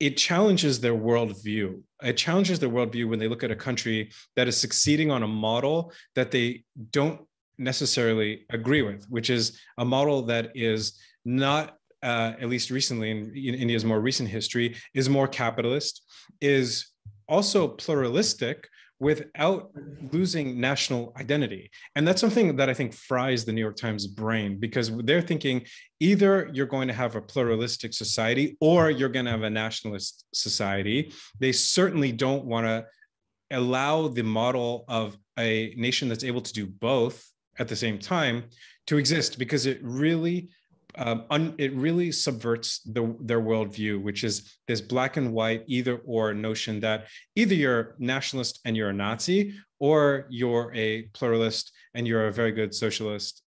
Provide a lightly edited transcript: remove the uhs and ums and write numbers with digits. it challenges their worldview. It challenges their worldview when they look at a country that is succeeding on a model that they don't necessarily agree with, which is a model that is not, at least recently in India's more recent history, is more capitalist, is also pluralistic, without losing national identity. And that's something that I think fries the New York Times brain, because they're thinking either you're going to have a pluralistic society or you're going to have a nationalist society. They certainly don't want to allow the model of a nation that's able to do both at the same time to exist, because it really it really subverts their worldview, which is this black and white either or notion that either you're nationalist and you're a Nazi, or you're a pluralist and you're a very good socialist